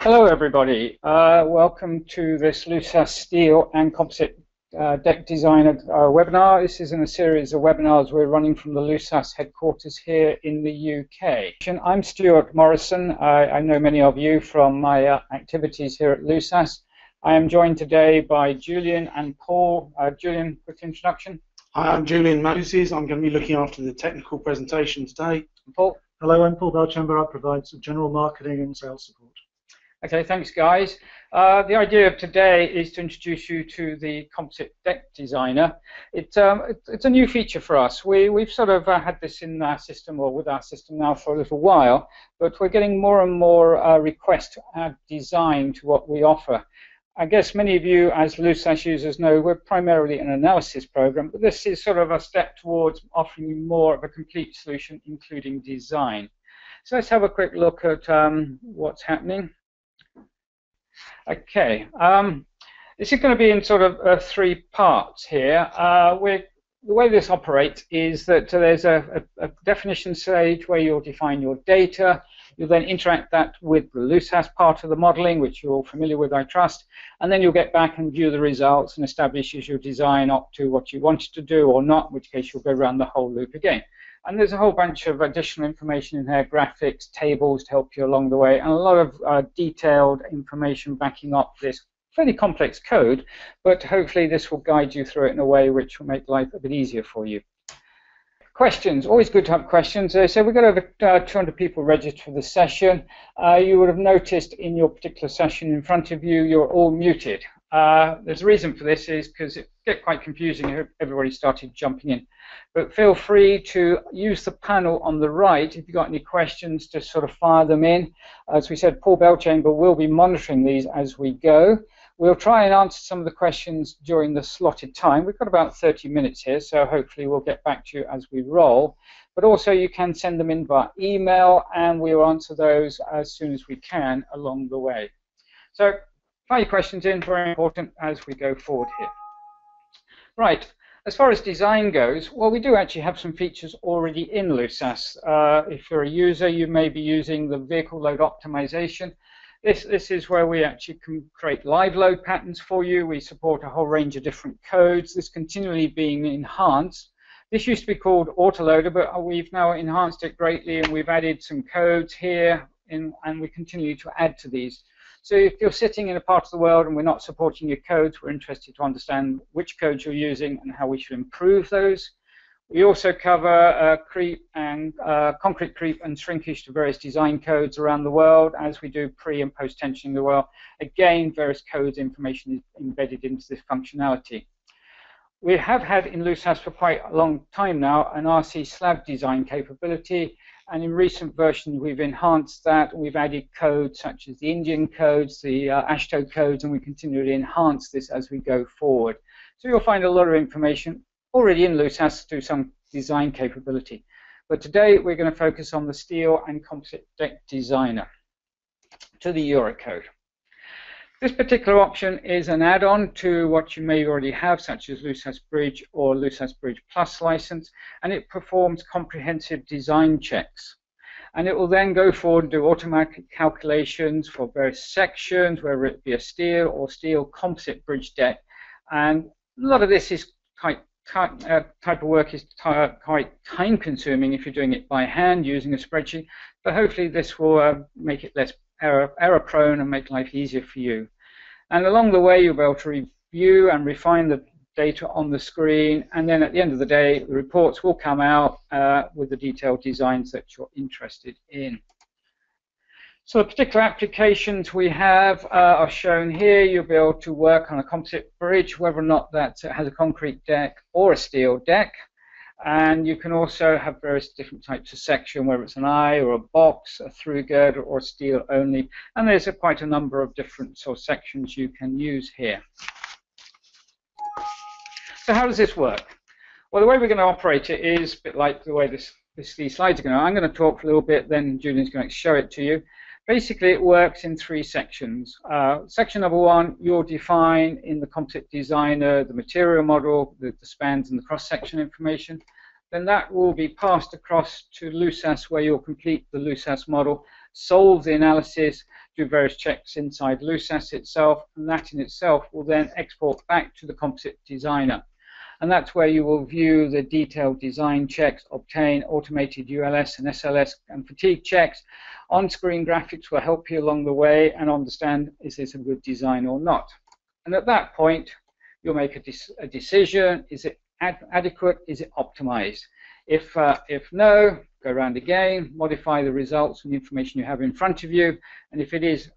Hello everybody, welcome to this Lucas Steel and Composite Deck Design webinar. This is in a series of webinars we're running from the Lucas headquarters here in the UK. I'm Stuart Morrison. I know many of you from my activities here at Lucas. I am joined today by Julian and Paul. Julian, quick introduction. Hi, I'm Julian Moses. I'm going to be looking after the technical presentation today. And Paul. Hello, I'm Paul Balchamber. I provide some general marketing and sales support. Okay, thanks guys. The idea of today is to introduce you to the Composite Deck Designer. It's a new feature for us. We've sort of had this in our system or with our system now for a little while, but we're getting more and more requests to add design to what we offer. I guess many of you as Lucas users know we're primarily an analysis program, but this is sort of a step towards offering you more of a complete solution including design. So let's have a quick look at what's happening. Okay, this is going to be in sort of three parts here. The way this operates is that there's a definition stage where you'll define your data. You'll then interact that with the Lucas part of the modelling, which you're all familiar with, I trust, and then you'll get back and view the results and establish is your design up to what you wanted to do or not, in which case you'll go around the whole loop again. And there's a whole bunch of additional information in there, graphics, tables to help you along the way, and a lot of detailed information backing up this fairly complex code, but hopefully this will guide you through it in a way which will make life a bit easier for you. Questions, always good to have questions. So we've got over 200 people registered for this session. You would have noticed in your particular session in front of you, you're all muted. There's a reason for this is because it gets quite confusing if everybody started jumping in. But feel free to use the panel on the right if you've got any questions, just sort of fire them in. As we said, Paul Balchamber will be monitoring these as we go. We'll try and answer some of the questions during the slotted time. We've got about 30 minutes here, so hopefully we'll get back to you as we roll. But also you can send them in via email, and we'll answer those as soon as we can along the way. So fire your questions in, very important as we go forward here. Right. As far as design goes, well, we do actually have some features already in Lucas. If you're a user, you may be using the vehicle load optimization. This is where we actually can create live load patterns for you. We support a whole range of different codes. This continually being enhanced. This used to be called Autoloader, but we've now enhanced it greatly, and we've added some codes here, and we continue to add to these. So if you're sitting in a part of the world and we're not supporting your codes, we're interested to understand which codes you're using and how we should improve those. We also cover creep and concrete creep and shrinkage to various design codes around the world, as we do pre and post tensioning the well. Again, various codes information is embedded into this functionality. We have had in Lucas for quite a long time now an RC slab design capability, and in recent versions we've enhanced that. We've added codes such as the Indian codes, the AASHTO codes, and we continually enhance this as we go forward. So you'll find a lot of information already in Lucas to do some design capability. But today we're going to focus on the Steel and Composite Deck Designer to the Eurocode. This particular option is an add-on to what you may already have, such as Lucas Bridge or Lucas Bridge Plus license, and it performs comprehensive design checks. And it will then go forward and do automatic calculations for various sections, whether it be a steel or steel composite bridge deck. And a lot of this is type of work is quite time consuming if you're doing it by hand using a spreadsheet, but hopefully this will make it less error prone and make life easier for you. And along the way you'll be able to review and refine the data on the screen, and then at the end of the day the reports will come out with the detailed designs that you're interested in. So the particular applications we have are shown here. You'll be able to work on a composite bridge, whether or not that has a concrete deck or a steel deck. And you can also have various different types of section, whether it's an eye or a box, a through girder, or steel only. And there's quite a number of different sort of sections you can use here. So how does this work? Well, the way we're going to operate it is a bit like the way these slides are going to. I'm going to talk for a little bit, then Julian's going to show it to you. Basically, it works in three sections. Section number one, you'll define in the composite designer the material model, the spans and the cross-section information. then that will be passed across to LUSAS, where you'll complete the LUSAS model, solve the analysis, do various checks inside LUSAS itself, and that in itself will then export back to the composite designer. And that's where you will view the detailed design checks, obtain automated ULS and SLS and fatigue checks. On-screen graphics will help you along the way and understand, is this a good design or not? And at that point, you'll make a decision. Is it adequate? Is it optimized? If no, go around again, modify the results and the information you have in front of you. And if it is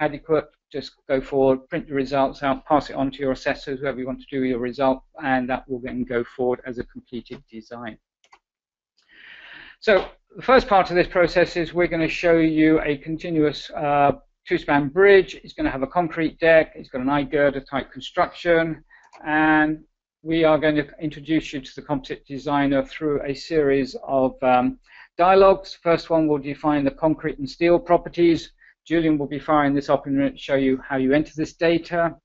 adequate, just go forward, print the results out, pass it on to your assessors, whoever you want to do your result, and that will then go forward as a completed design. So the first part of this process is we're going to show you a continuous two-span bridge. It's going to have a concrete deck, it's got an I-girder type construction, and we are going to introduce you to the composite designer through a series of dialogues. First one will define the concrete and steel properties. Julian will be firing this up and show you how you enter this data.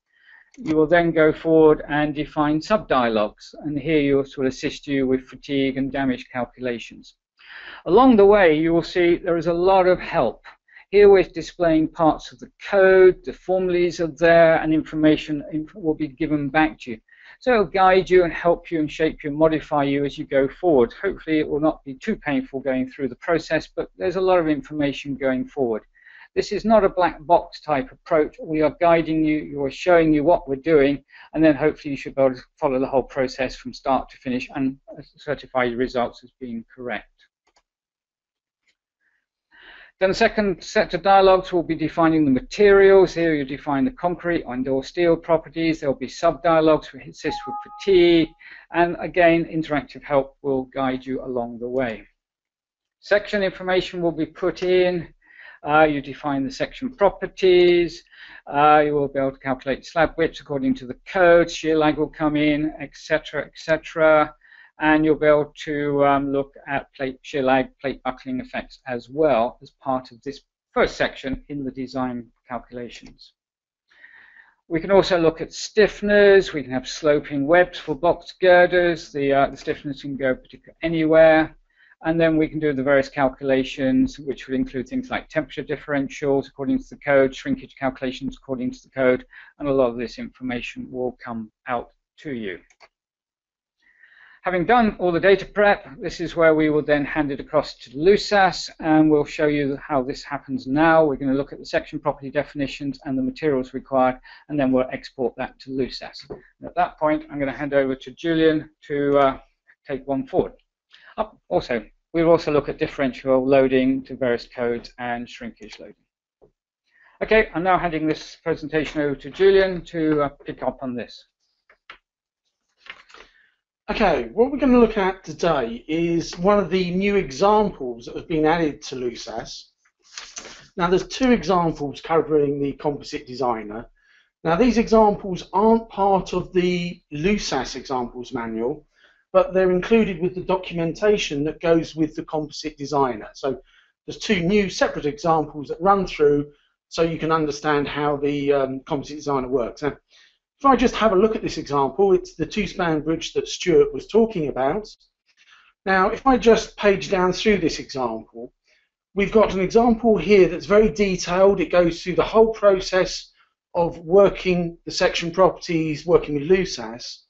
You will then go forward and define sub-dialogues, and here this will assist you with fatigue and damage calculations. Along the way, you will see there is a lot of help. Here we're displaying parts of the code, the formulas are there, and information will be given back to you. So it will guide you and help you and shape you and modify you as you go forward. Hopefully it will not be too painful going through the process, but there's a lot of information going forward. This is not a black box type approach. We are guiding you, we're showing you what we're doing, and then hopefully you should be able to follow the whole process from start to finish and certify your results as being correct. Then the second set of dialogues will be defining the materials. Here you define the concrete and/or steel properties. There will be sub-dialogues which assist with fatigue, and again, interactive help will guide you along the way. Section information will be put in. You define the section properties, you will be able to calculate slab widths according to the code, shear lag will come in, etc., etc., and you'll be able to look at plate shear lag, plate buckling effects as well as part of this first section in the design calculations. We can also look at stiffeners, we can have sloping webs for box girders, the stiffeners can go anywhere. And then we can do the various calculations, which will include things like temperature differentials according to the code, shrinkage calculations according to the code, and a lot of this information will come out to you. Having done all the data prep, this is where we will then hand it across to LUSAS, and we'll show you how this happens now. We're going to look at the section property definitions and the materials required, and then we'll export that to LUSAS. And at that point, I'm going to hand over to Julian to take one forward. Also, we'll also look at differential loading to various codes and shrinkage loading. Okay, I'm now handing this presentation over to Julian to pick up on this. Okay, what we're going to look at today is one of the new examples that have been added to LUSAS. Now, there's two examples covering the composite designer. Now, these examples aren't part of the LUSAS examples manual, but they're included with the documentation that goes with the composite designer. So there's two new separate examples that run through so you can understand how the composite designer works. Now, if I just have a look at this example, it's the two-span bridge that Stuart was talking about. Now, if I just page down through this example, we've got an example here that's very detailed. It goes through the whole process of working the section properties, working with LUSAS.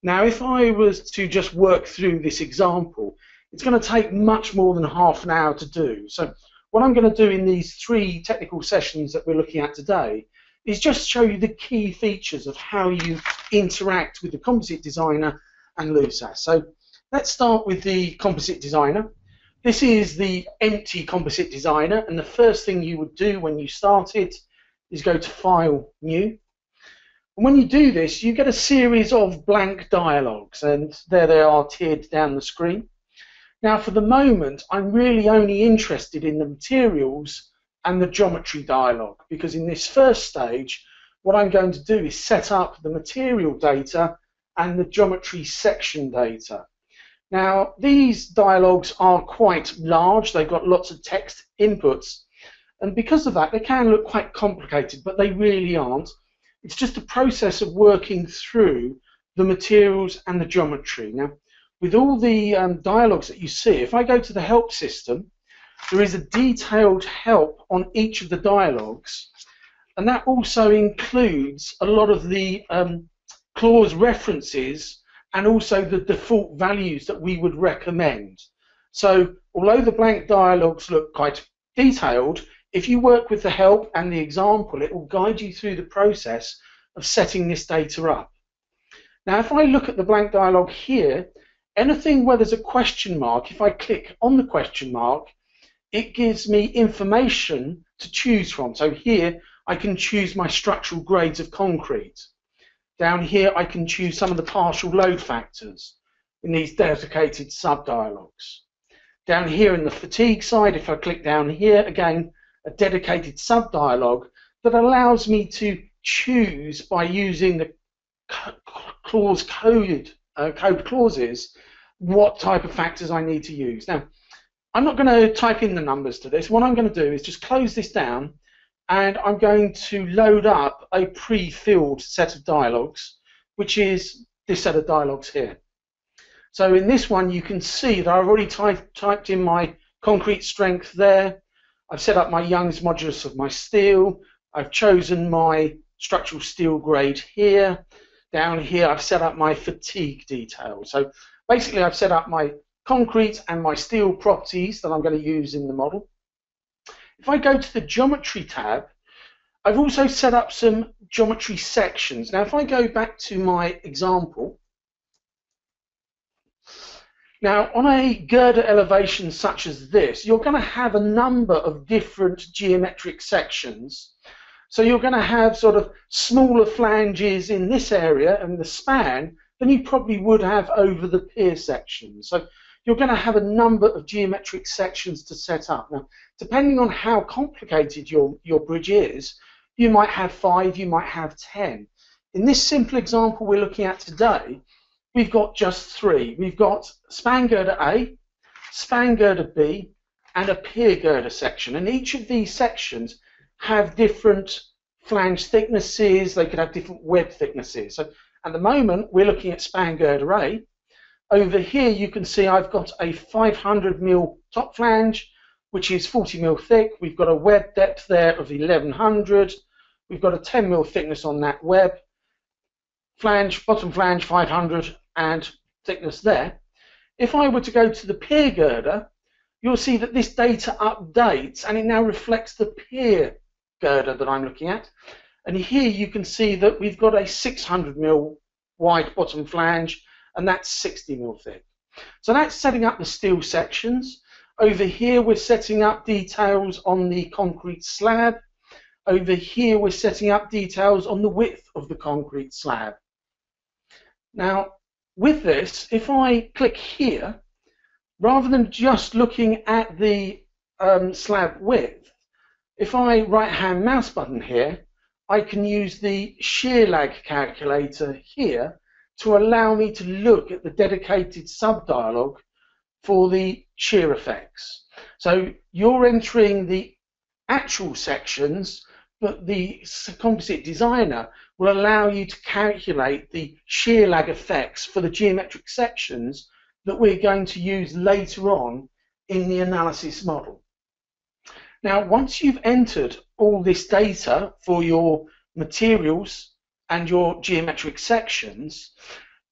Now, if I was to just work through this example, it's going to take much more than half an hour to do. So what I'm going to do in these three technical sessions that we're looking at today is just show you the key features of how you interact with the composite designer and LUSAS. So let's start with the composite designer. This is the empty composite designer, and the first thing you would do when you start it is go to File, New. And when you do this, you get a series of blank dialogues, and there they are tiered down the screen. Now, for the moment, I'm really only interested in the materials and the geometry dialogue, because in this first stage, what I'm going to do is set up the material data and the geometry section data. Now, these dialogues are quite large. They've got lots of text inputs, and because of that, they can look quite complicated, but they really aren't. It's just a process of working through the materials and the geometry. Now, with all the dialogues that you see, if I go to the help system, there is a detailed help on each of the dialogues, and that also includes a lot of the clause references and also the default values that we would recommend. So although the blank dialogues look quite detailed, if you work with the help and the example, it will guide you through the process of setting this data up. Now if I look at the blank dialogue here, anything where there's a question mark, if I click on the question mark, it gives me information to choose from. So here I can choose my structural grades of concrete. Down here I can choose some of the partial load factors in these dedicated sub-dialogues. Down here in the fatigue side, if I click down here, again a dedicated sub-dialogue that allows me to choose by using the clause code clauses what type of factors I need to use. Now, I'm not going to type in the numbers to this. What I'm going to do is just close this down, and I'm going to load up a pre-filled set of dialogues, which is this set of dialogues here. So in this one, you can see that I've already typed in my concrete strength there. I've set up my Young's modulus of my steel. I've chosen my structural steel grade here. Down here, I've set up my fatigue detail. So basically, I've set up my concrete and my steel properties that I'm going to use in the model. If I go to the geometry tab, I've also set up some geometry sections. Now if I go back to my example, now on a girder elevation such as this, you're going to have a number of different geometric sections. So you're going to have sort of smaller flanges in this area and the span than you probably would have over the pier section. So you're going to have a number of geometric sections to set up. Now, depending on how complicated your bridge is, you might have 5, you might have 10. In this simple example we're looking at today, we've got just 3. We've got span girder A, span girder B, and a pier girder section. And each of these sections have different flange thicknesses, they could have different web thicknesses. So at the moment, we're looking at span girder A. Over here, you can see I've got a 500mm top flange, which is 40mm thick. We've got a web depth there of 1100. We've got a 10mm thickness on that web. Flange, bottom flange, 500, and thickness there. If I were to go to the pier girder, you'll see that this data updates, and it now reflects the pier girder that I'm looking at. And here you can see that we've got a 600mm wide bottom flange, and that's 60mm thick. So that's setting up the steel sections. Over here we're setting up details on the concrete slab. Over here we're setting up details on the width of the concrete slab. Now with this, if I click here, rather than just looking at the slab width, if I right-hand mouse button here, I can use the shear lag calculator here to allow me to look at the dedicated sub-dialogue for the shear effects. So you're entering the actual sections, but the composite designer will allow you to calculate the shear lag effects for the geometric sections that we're going to use later on in the analysis model. Now, once you've entered all this data for your materials and your geometric sections,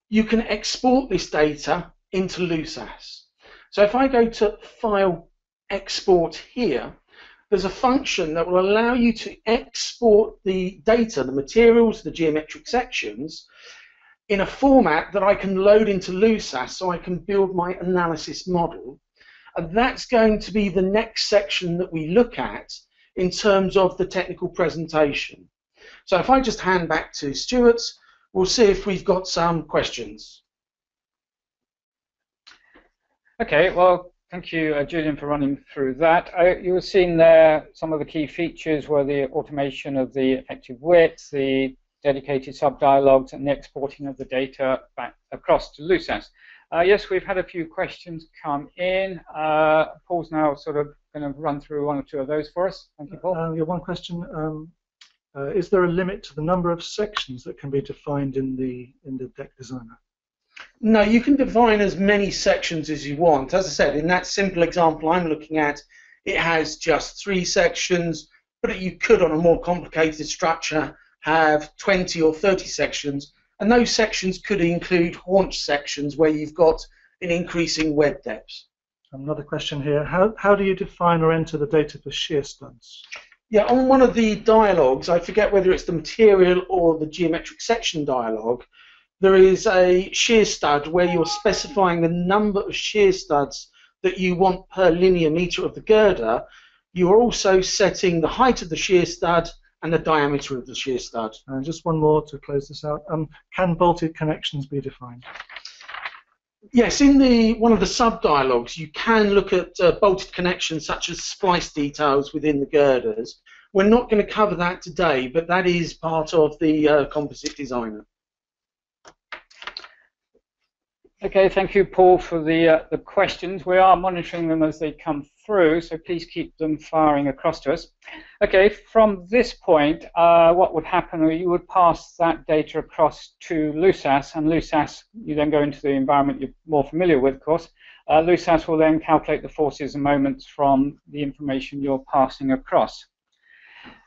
you can export this data into LUSAS. So if I go to File, Export here, there's a function that will allow you to export the data, the materials, the geometric sections, in a format that I can load into LUSAS so I can build my analysis model. And that's going to be the next section that we look at in terms of the technical presentation. So if I just hand back to Stuart, we'll see if we've got some questions. Okay, well, thank you, Julian, for running through that. You were seeing there some of the key features were the automation of the effective width, the dedicated sub-dialogues, and the exporting of the data back across to LUSAS. Yes, we've had a few questions come in. Paul's now sort of going to run through one or two of those for us. Thank you, Paul. Yeah, one question. Is there a limit to the number of sections that can be defined in the deck designer? No, you can define as many sections as you want. As I said, in that simple example I'm looking at, it has just 3 sections, but you could, on a more complicated structure, have 20 or 30 sections, and those sections could include haunch sections where you've got an increasing web depth. Another question here, how do you define or enter the data for shear stunts? Yeah, on one of the dialogues, I forget whether it's the material or the geometric section dialogue, there is a shear stud where you're specifying the number of shear studs that you want per linear meter of the girder. You are also setting the height of the shear stud and the diameter of the shear stud. And just one more to close this out. Can bolted connections be defined? Yes, in one of the sub-dialogues, you can look at bolted connections such as splice details within the girders. We're not going to cover that today, but that is part of the composite designer. Okay, thank you, Paul, for the questions. We are monitoring them as they come through, so please keep them firing across to us. Okay, from this point, what would happen? You would pass that data across to LUSAS, and LUSAS, you then go into the environment you're more familiar with, of course. LUSAS will then calculate the forces and moments from the information you're passing across.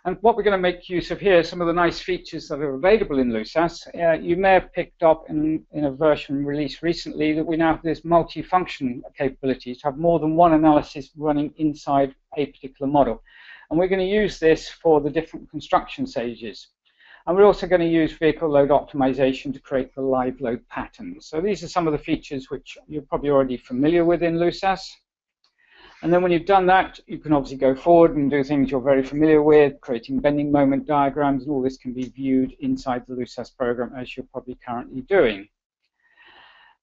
And what we're going to make use of here, some of the nice features that are available in LUSAS. You may have picked up in a version release recently that we now have this multifunction capability to have more than one analysis running inside a particular model. And we're going to use this for the different construction stages. And we're also going to use vehicle load optimization to create the live load patterns. So these are some of the features which you're probably already familiar with in LUSAS. And then when you've done that, you can obviously go forward and do things you're very familiar with, creating bending moment diagrams, and all this can be viewed inside the LUSAS program as you're probably currently doing.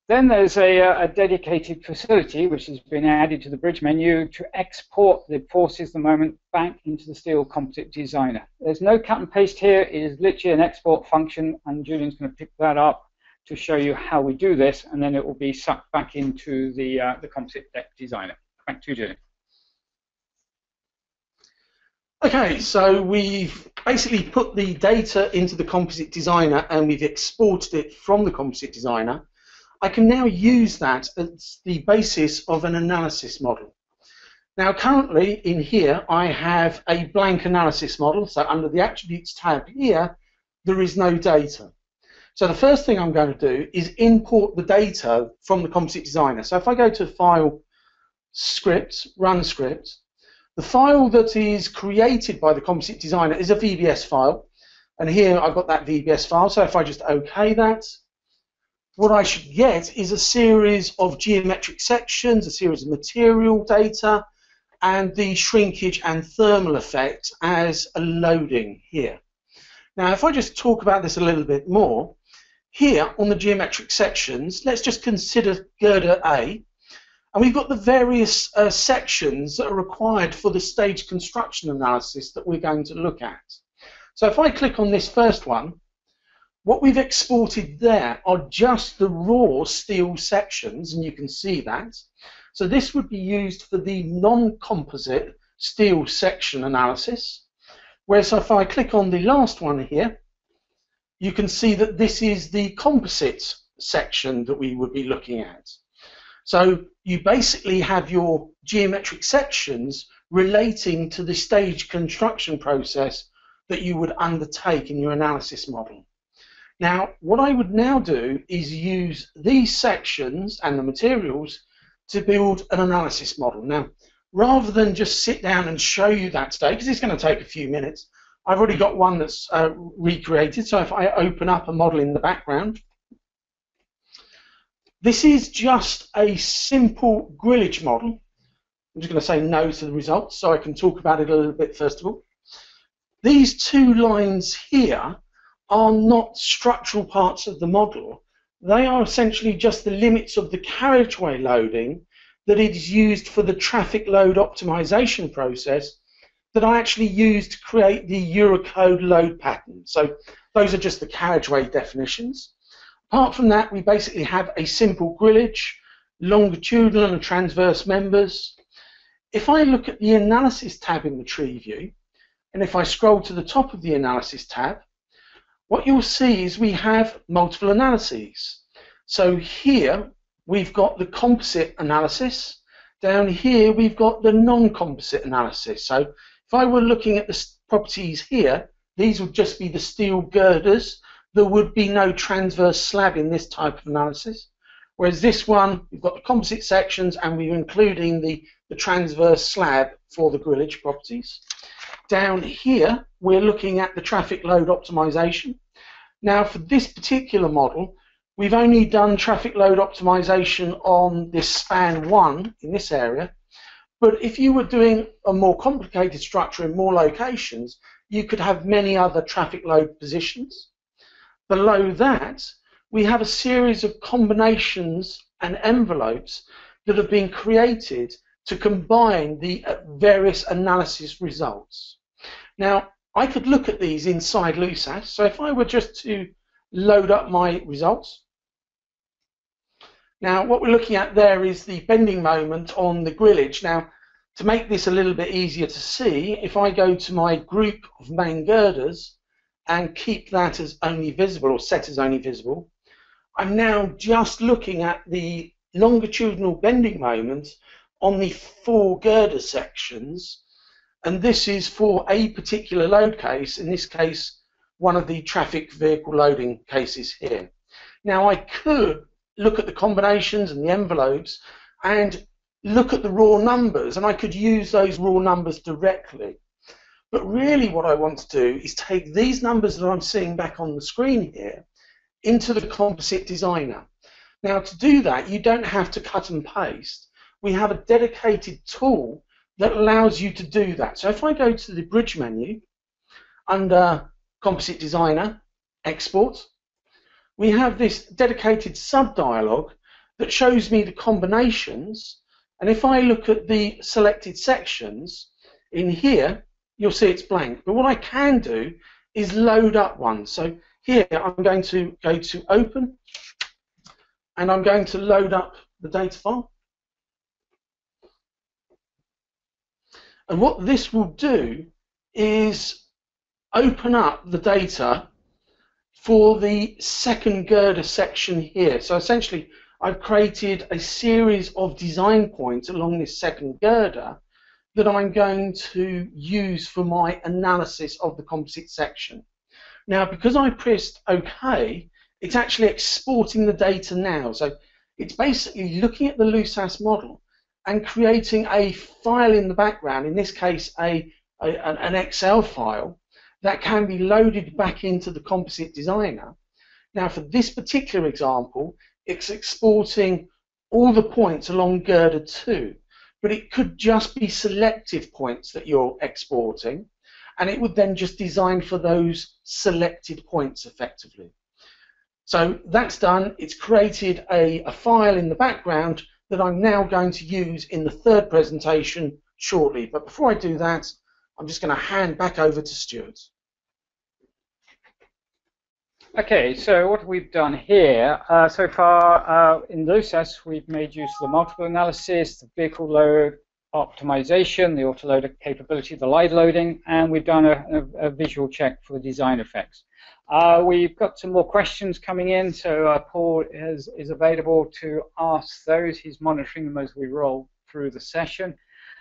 Then there's a dedicated facility which has been added to the bridge menu to export the forces, the moment, back into the steel composite designer. There's no cut and paste here, it is literally an export function, and Julian's going to pick that up to show you how we do this, and then it will be sucked back into the composite deck designer. Back to you, Julian. Okay, so we've basically put the data into the composite designer and we've exported it from the composite designer. I can now use that as the basis of an analysis model. Now currently in here I have a blank analysis model, so under the attributes tab here there is no data. So the first thing I'm going to do is import the data from the composite designer. So if I go to File, Script, Run Script, the file that is created by the composite designer is a VBS file, and here I've got that VBS file, so if I just OK that, what I should get is a series of geometric sections, a series of material data, and the shrinkage and thermal effect as a loading here. Now if I just talk about this a little bit more, here on the geometric sections, let's just consider girder A. And we've got the various sections that are required for the stage construction analysis that we're going to look at. So if I click on this first one, what we've exported there are just the raw steel sections, and you can see that. So this would be used for the non-composite steel section analysis. Whereas if I click on the last one here, you can see that this is the composite section that we would be looking at. So you basically have your geometric sections relating to the stage construction process that you would undertake in your analysis model. Now, what I would now do is use these sections and the materials to build an analysis model. Now, rather than just sit down and show you that today, because it's going to take a few minutes, I've already got one that's recreated, so if I open up a model in the background, this is just a simple grillage model. I'm just going to say no to the results so I can talk about it a little bit first of all. These two lines here are not structural parts of the model. They are essentially just the limits of the carriageway loading that is used for the traffic load optimization process that I actually used to create the Eurocode load pattern. So those are just the carriageway definitions. Apart from that, we basically have a simple grillage, longitudinal and transverse members. If I look at the Analysis tab in the tree view, and if I scroll to the top of the Analysis tab, what you'll see is we have multiple analyses. So here we've got the composite analysis. Down here we've got the non-composite analysis. So if I were looking at the properties here, these would just be the steel girders. There would be no transverse slab in this type of analysis. Whereas this one, we've got the composite sections and we're including the transverse slab for the grillage properties. Down here, we're looking at the traffic load optimization. Now, for this particular model, we've only done traffic load optimization on this span one in this area. But if you were doing a more complicated structure in more locations, you could have many other traffic load positions. Below that, we have a series of combinations and envelopes that have been created to combine the various analysis results. Now, I could look at these inside LUSAS, so if I were just to load up my results. Now, what we're looking at there is the bending moment on the grillage. Now, to make this a little bit easier to see, if I go to my group of main girders and keep that as only visible, or set as only visible, I'm now just looking at the longitudinal bending moment on the four girder sections, and this is for a particular load case, in this case one of the traffic vehicle loading cases here. Now I could look at the combinations and the envelopes and look at the raw numbers, and I could use those raw numbers directly. But really what I want to do is take these numbers that I'm seeing back on the screen here into the composite designer. Now to do that, you don't have to cut and paste. We have a dedicated tool that allows you to do that. So if I go to the bridge menu under Composite Designer, Export, we have this dedicated sub-dialog that shows me the combinations, and if I look at the selected sections in here, you'll see it's blank. But what I can do is load up one. So here I'm going to go to Open, and I'm going to load up the data file. And what this will do is open up the data for the second girder section here. So essentially, I've created a series of design points along this second girder that I'm going to use for my analysis of the composite section. Now, because I pressed OK, it's actually exporting the data now. So it's basically looking at the LUSAS model and creating a file in the background, in this case an Excel file, that can be loaded back into the Composite Designer. Now for this particular example, it's exporting all the points along girder 2, but it could just be selective points that you're exporting, and it would then just design for those selected points effectively. So that's done. It's created a file in the background that I'm now going to use in the third presentation shortly. But before I do that, I'm just going to hand back over to Stuart. Okay, so what we've done here, so far in LUSAS, we've made use of the multiple analysis, the vehicle load optimization, the autoloader capability, the live loading, and we've done a visual check for the design effects. We've got some more questions coming in, so Paul is available to ask those. He's monitoring them as we roll through the session.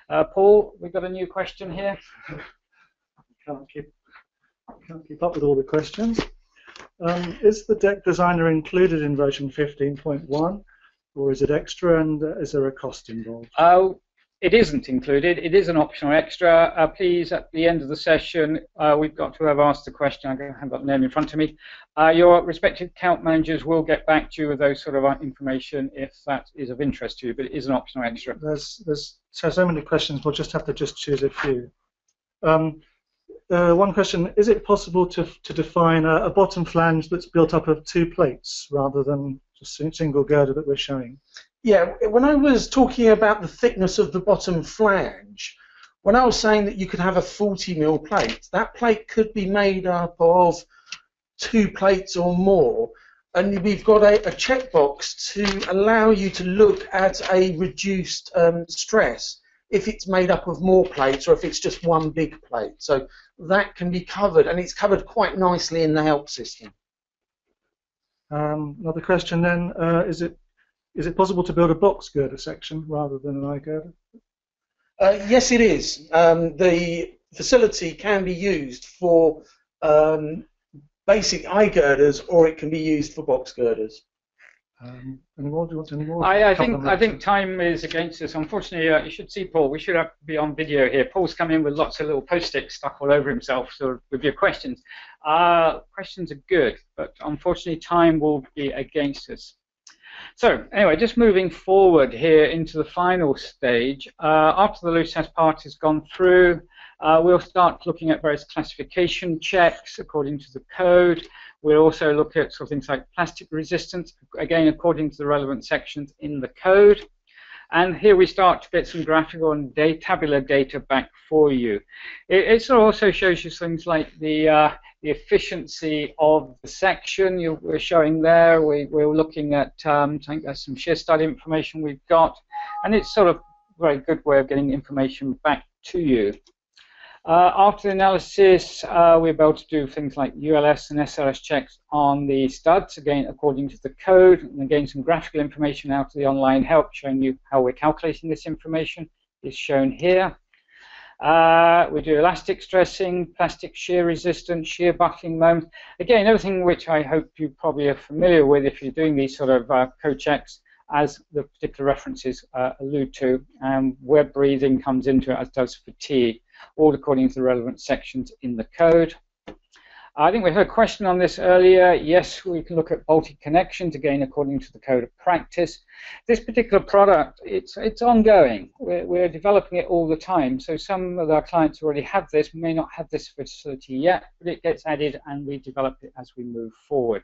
Paul, we've got a new question here. I can't keep up with all the questions. Is the deck designer included in version 15.1, or is it extra, and is there a cost involved? It isn't included. It is an optional extra. Please, at the end of the session, we've got to have asked the question. I haven't got the name in front of me. Your respective account managers will get back to you with those sort of information if that is of interest to you, but it is an optional extra. There's so many questions, we'll just have to just choose a few. One question, is it possible to define a bottom flange that's built up of two plates rather than just a single girder that we're showing? Yeah, when I was talking about the thickness of the bottom flange, when I was saying that you could have a 40mm plate, that plate could be made up of two plates or more, and we've got a checkbox to allow you to look at a reduced stress if it's made up of more plates or if it's just one big plate. So that can be covered, and it's covered quite nicely in the help system. Another question then, is it possible to build a box girder section rather than an eye girder? Yes, it is. The facility can be used for basic eye girders, or it can be used for box girders. Any more? Do you want any more? I think time is against us. Unfortunately, you should see Paul. We should be on video here. Paul's come in with lots of little post-it stuck all over himself, sort of, with your questions. Questions are good, but unfortunately, time will be against us. So anyway, just moving forward here into the final stage. After the LUSAS part has gone through, we'll start looking at various classification checks according to the code. We'll also look at sort of things like plastic resistance, again according to the relevant sections in the code. And here we start to get some graphical and tabular data back for you. It also shows you things like the efficiency of the section we're showing there. We're looking at I think that's some shear study information we've got, and it's sort of a very good way of getting information back to you. After the analysis, we're able to do things like ULS and SLS checks on the studs, again according to the code, and again some graphical information out of the online help showing you how we're calculating this information is shown here. We do elastic stressing, plastic shear resistance, shear buckling moments. Again, everything which I hope you probably are familiar with if you're doing these sort of code checks, as the particular references allude to, and where breathing comes into it, as does fatigue, all according to the relevant sections in the code. I think we had a question on this earlier. Yes, we can look at faulty connections, again according to the code of practice. This particular product, it's ongoing. We're developing it all the time, so some of our clients already have this, may not have this facility yet, but it gets added and we develop it as we move forward.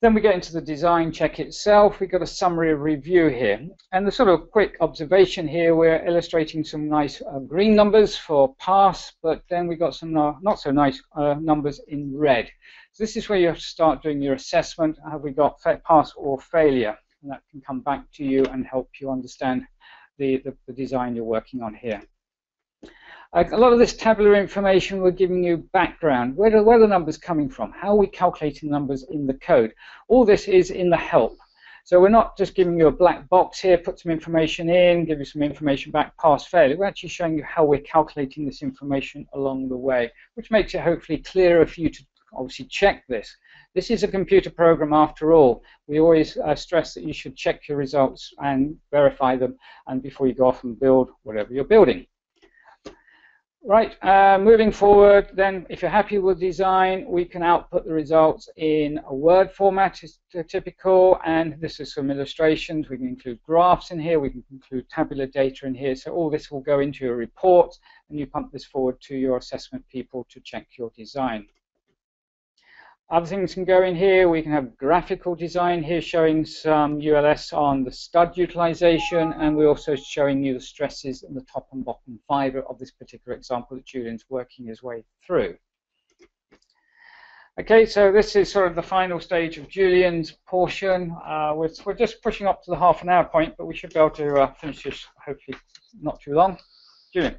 Then we get into the design check itself. We've got a summary of review here. And the sort of quick observation here, we're illustrating some nice green numbers for pass, but then we've got some not so nice numbers in red. So this is where you have to start doing your assessment. Have we got pass or failure? And that can come back to you and help you understand the design you're working on here. A lot of this tabular information, we're giving you background. Where are the numbers coming from? How are we calculating numbers in the code? All this is in the help. So we're not just giving you a black box here, put some information in, give you some information back, pass, fail. We're actually showing you how we're calculating this information along the way, which makes it hopefully clearer for you to obviously check this. This is a computer program after all. We always stress that you should check your results and verify them and before you go off and build whatever you're building. Right, moving forward then, if you're happy with design, we can output the results in a Word format, is typical, and this is some illustrations. We can include graphs in here, we can include tabular data in here, so all this will go into your report, and you pump this forward to your assessment people to check your design. Other things can go in here. We can have graphical design here showing some ULS on the stud utilization, and we're also showing you the stresses in the top and bottom fiber of this particular example that Julian's working his way through. Okay, so this is sort of the final stage of Julian's portion. We're just pushing up to the half-an-hour point, but we should be able to finish this hopefully not too long. Julian.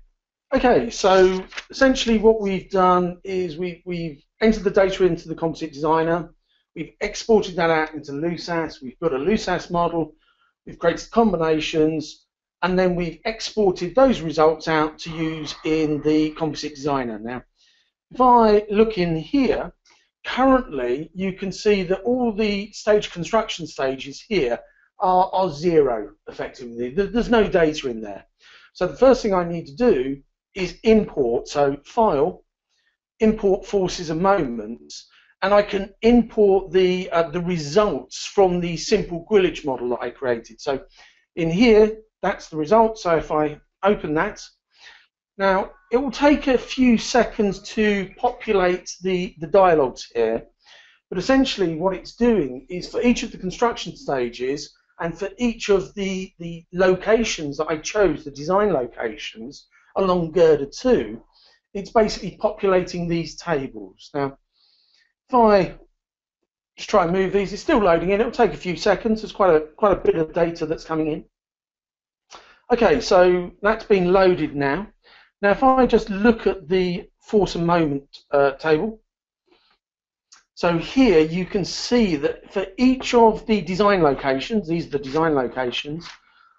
Okay, so essentially what we've done is we've entered the data into the composite designer, we've exported that out into LUSAS, we've got a LUSAS model, we've created combinations, and then we've exported those results out to use in the composite designer. Now, if I look in here, currently you can see that all the stage construction stages here are zero, effectively. There's no data in there. So the first thing I need to do is import, so file, import forces and moments, and I can import the results from the simple grillage model that I created. So in here, that's the result, so if I open that, now it will take a few seconds to populate the dialogues here, but essentially what it's doing is for each of the construction stages and for each of the locations that I chose, the design locations, along girder 2, it's basically populating these tables. Now, if I just try and move these, it's still loading in. It'll take a few seconds. There's quite a bit of data that's coming in. Okay, so that's been loaded now. Now, if I just look at the force and moment table, So here you can see that for each of the design locations, these are the design locations,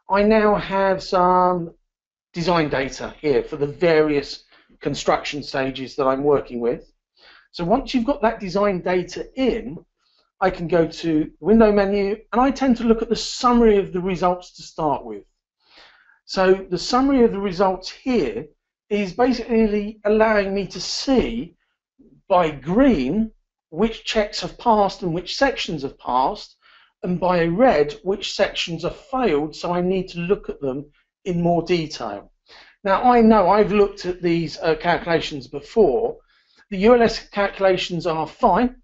I now have some design data here for the various construction stages that I'm working with. So once you've got that design data in, I can go to the window menu, and I tend to look at the summary of the results to start with. So the summary of the results here is basically allowing me to see by green which checks have passed and which sections have passed, and by red which sections have failed, so I need to look at them in more detail. Now I know I've looked at these calculations before. The ULS calculations are fine,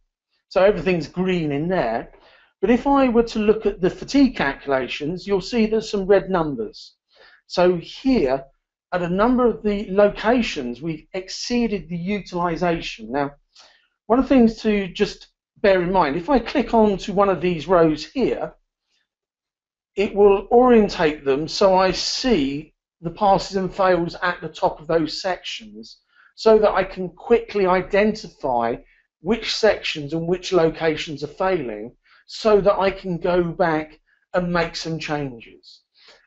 so everything's green in there, but if I were to look at the fatigue calculations, you'll see there's some red numbers. So here at a number of the locations we've exceeded the utilization. Now one of the things to just bear in mind, if I click on to one of these rows here, it will orientate them so I see the passes and fails at the top of those sections, so that I can quickly identify which sections and which locations are failing, so that I can go back and make some changes.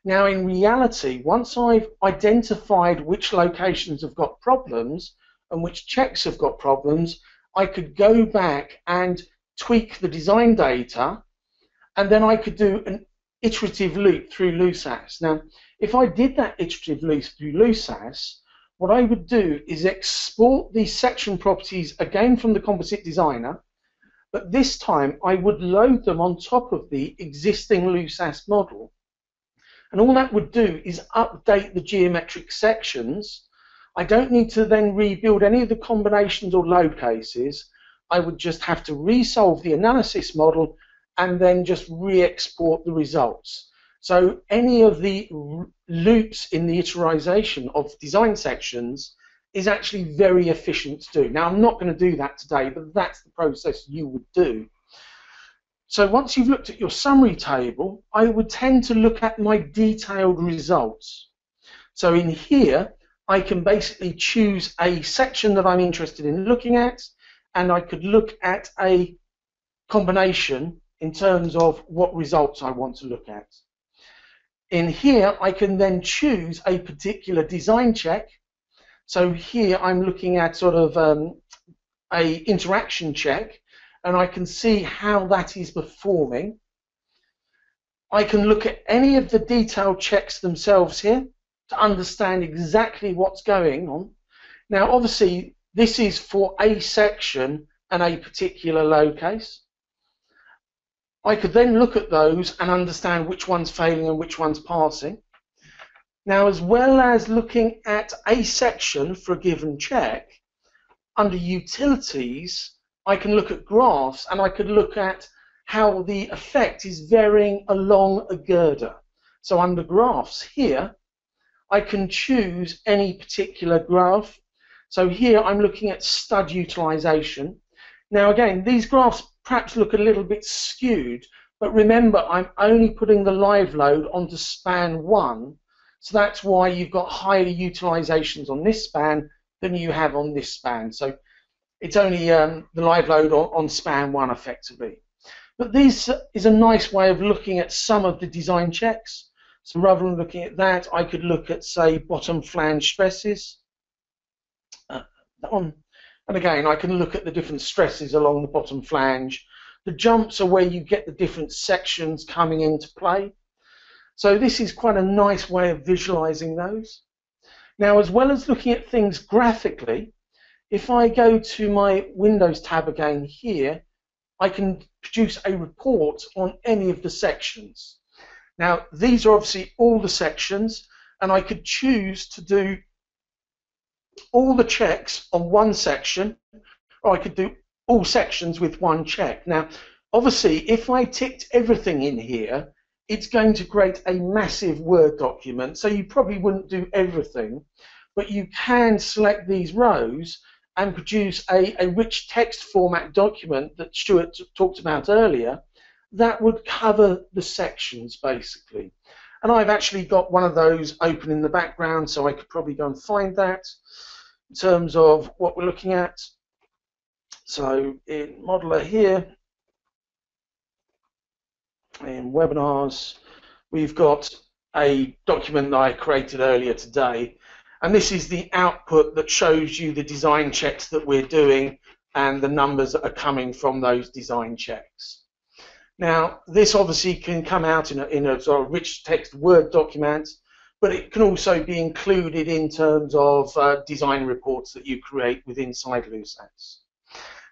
Now in reality, once I've identified which locations have got problems and which checks have got problems, I could go back and tweak the design data, and then I could do an iterative loop through LUSAS. Now, if I did that iterative loop through LUSAS, what I would do is export these section properties again from the composite designer, but this time I would load them on top of the existing LUSAS model. And all that would do is update the geometric sections. I don't need to then rebuild any of the combinations or load cases. I would just have to resolve the analysis model and then just re-export the results. So any of the loops in the iteration of design sections is actually very efficient to do. Now I'm not going to do that today, but that's the process you would do. So once you've looked at your summary table, I would tend to look at my detailed results. So in here I can basically choose a section that I'm interested in looking at, and I could look at a combination in terms of what results I want to look at. In here, I can then choose a particular design check. So here I'm looking at sort of a interaction check, and I can see how that is performing. I can look at any of the detailed checks themselves here to understand exactly what's going on. Now obviously this is for a section and a particular load case. I could then look at those and understand which one's failing and which one's passing. Now as well as looking at a section for a given check, under utilities I can look at graphs, and I could look at how the effect is varying along a girder. So under graphs here I can choose any particular graph. So here I'm looking at stud utilization. Now again, these graphs perhaps look a little bit skewed, but remember I'm only putting the live load onto span 1, so that's why you've got higher utilizations on this span than you have on this span. So it's only the live load on span 1 effectively. But this is a nice way of looking at some of the design checks. So rather than looking at that, I could look at, say, bottom flange stresses. And again, I can look at the different stresses along the bottom flange. The jumps are where you get the different sections coming into play. So this is quite a nice way of visualizing those. Now, as well as looking at things graphically, if I go to my Windows tab again here, I can produce a report on any of the sections. Now, these are obviously all the sections, and I could choose to do all the checks on one section, or I could do all sections with one check. Now, obviously, if I ticked everything in here, it's going to create a massive Word document, so you probably wouldn't do everything, but you can select these rows and produce a rich text format document that Stuart talked about earlier, that would cover the sections basically. And I've actually got one of those open in the background, so I could probably go and find that in terms of what we're looking at. So in Modeler here, in webinars, we've got a document that I created earlier today, and this is the output that shows you the design checks that we're doing and the numbers that are coming from those design checks. Now, this obviously can come out in a sort of rich text Word document, but it can also be included in terms of design reports that you create with inside LUSAS.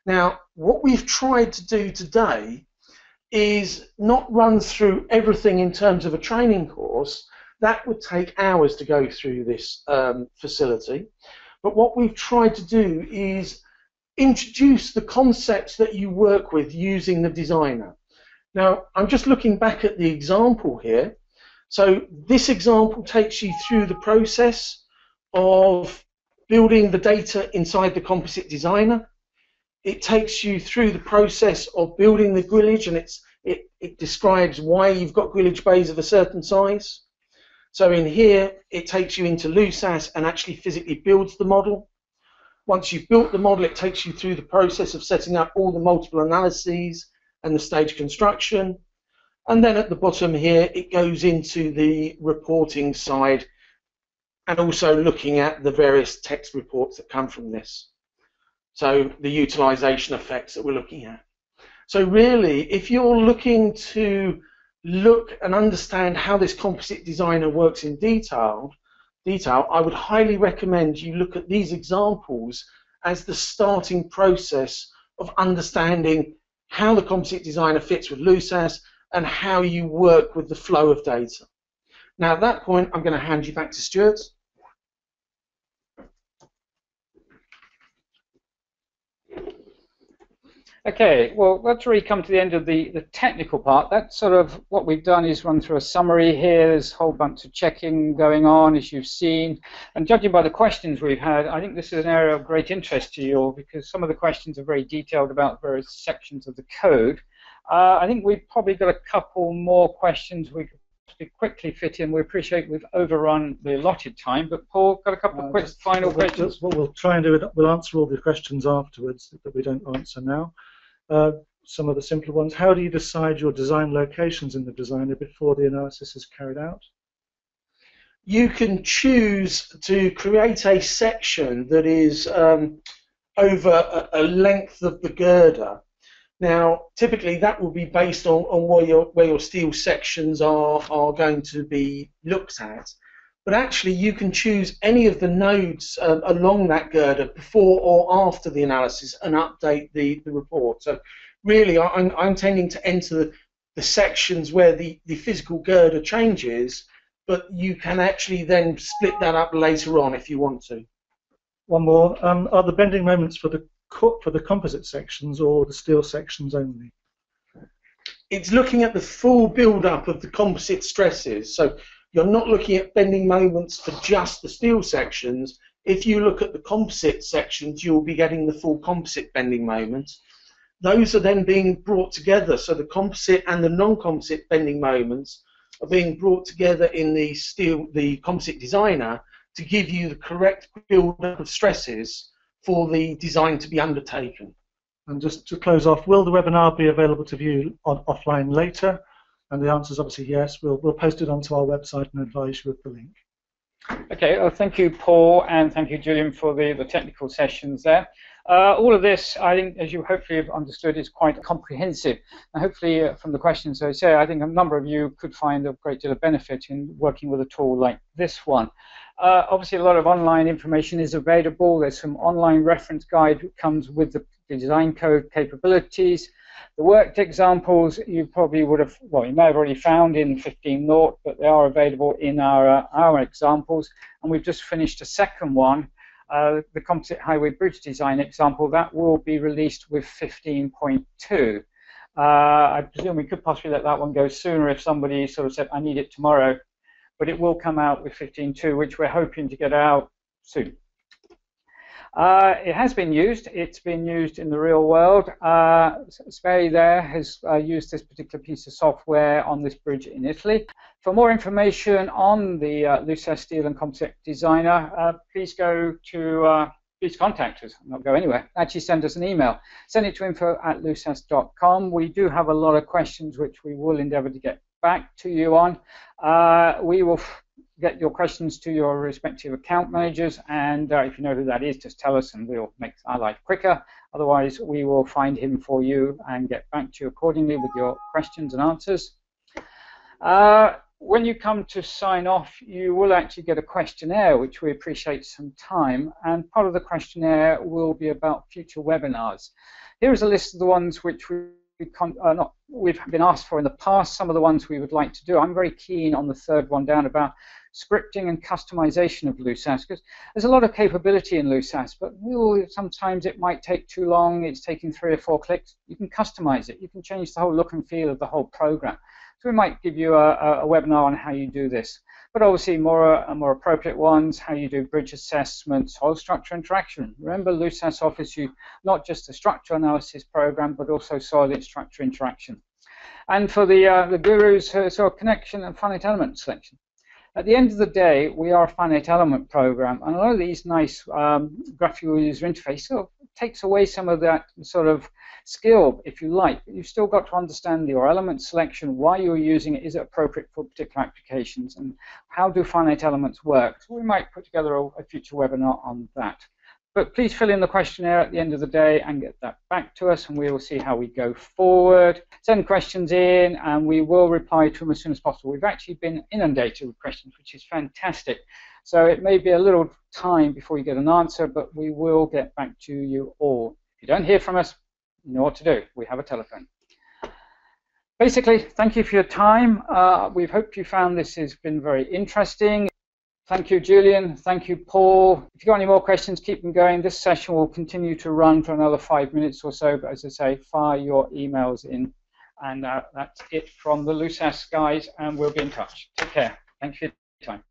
Now, what we've tried to do today is not run through everything in terms of a training course. That would take hours to go through this facility. But what we've tried to do is introduce the concepts that you work with using the designer. Now, I'm just looking back at the example here. So this example takes you through the process of building the data inside the composite designer. It takes you through the process of building the grillage, and it describes why you've got grillage bays of a certain size. So in here, it takes you into LUSAS and actually physically builds the model. Once you've built the model, it takes you through the process of setting up all the multiple analyses and the stage construction. And then at the bottom here, it goes into the reporting side and also looking at the various text reports that come from this. So the utilization effects that we're looking at. So really, if you're looking to look and understand how this composite designer works in detail, I would highly recommend you look at these examples as the starting process of understanding how the composite designer fits with LUSAS and how you work with the flow of data. Now at that point, I'm going to hand you back to Stuart. Okay, well, that's really come to the end of the technical part. That's sort of what we've done is run through a summary here. There's a whole bunch of checking going on, as you've seen. And judging by the questions we've had, I think this is an area of great interest to you all, because some of the questions are very detailed about various sections of the code. I think we've probably got a couple more questions we could quickly fit in. We appreciate we've overrun the allotted time, but Paul, got a couple of quick final questions. What we'll try and do, we'll answer all the questions afterwards that we don't answer now. Some of the simpler ones. How do you decide your design locations in the designer before the analysis is carried out? You can choose to create a section that is over a length of the girder. Now, typically that will be based on where your steel sections are going to be looked at. But actually you can choose any of the nodes along that girder before or after the analysis and update the report. So really I'm tending to enter the sections where the physical girder changes, but you can actually then split that up later on if you want to. One more. Are the bending moments for the composite sections or the steel sections only? It's looking at the full build-up of the composite stresses. So you're not looking at bending moments for just the steel sections. If you look at the composite sections, you'll be getting the full composite bending moments. Those are then being brought together, so the composite and the non-composite bending moments are being brought together in the composite designer to give you the correct build-up of stresses for the design to be undertaken. And just to close off, will the webinar be available to view offline later? And the answer is obviously yes. We'll post it onto our website and advise you with the link. Okay, well, thank you, Paul, and thank you, Julian, for the technical sessions there. All of this, I think, as you hopefully have understood, is quite comprehensive. And hopefully, from the questions I say, I think a number of you could find a great deal of benefit in working with a tool like this one. Obviously, a lot of online information is available. There's some online reference guide that comes with the design code capabilities. The worked examples you probably would have, well, you may have already found in 15.0, but they are available in our examples. And we've just finished a second one, the composite highway bridge design example. That will be released with 15.2. I presume we could possibly let that one go sooner if somebody sort of said, I need it tomorrow. But it will come out with 15.2, which we're hoping to get out soon. It has been used. It's been used in the real world. Sperry there has used this particular piece of software on this bridge in Italy. For more information on the LUSAS Steel and Composite Designer, please go to please contact us, not go anywhere. Actually send us an email. Send it to info@lucas.com. We do have a lot of questions which we will endeavour to get back to you on. We will get your questions to your respective account managers, and if you know who that is, just tell us and we'll make our life quicker. Otherwise, we will find him for you and get back to you accordingly with your questions and answers. When you come to sign off, you will actually get a questionnaire, which we appreciate some time, and part of the questionnaire will be about future webinars. Here is a list of the ones which we've been asked for in the past, some of the ones we would like to do. I'm very keen on the third one down about scripting and customization of LUSAS, because there's a lot of capability in LUSAS, but sometimes it might take too long, it's taking 3 or 4 clicks. You can customize it, you can change the whole look and feel of the whole program. So we might give you a webinar on how you do this, but obviously more appropriate ones, how you do bridge assessments, whole structure interaction. Remember, LUSAS offers you not just the structure analysis program, but also solid structure interaction. And for the gurus, so connection and finite element selection. At the end of the day, we are a finite element program, and a lot of these nice graphical user interface sort of takes away some of that sort of skill, if you like. You've still got to understand your element selection, why you're using it, is it appropriate for particular applications, and how do finite elements work. So we might put together a future webinar on that. But please fill in the questionnaire at the end of the day and get that back to us, and we will see how we go forward. Send questions in, and we will reply to them as soon as possible. We've actually been inundated with questions, which is fantastic. So it may be a little time before you get an answer, but we will get back to you all. If you don't hear from us, you know what to do. We have a telephone. Basically, thank you for your time. We hope you found this has been very interesting. Thank you, Julian. Thank you, Paul. If you've got any more questions, keep them going. This session will continue to run for another 5 minutes or so, but as I say, fire your emails in. And that's it from the LUSAS guys, and we'll be in touch. Take care. Thank you for your time.